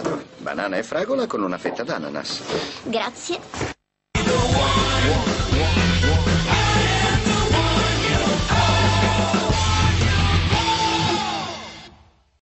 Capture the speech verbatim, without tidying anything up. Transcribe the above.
quadro. Banana e fragola con una fetta d'ananas. Grazie.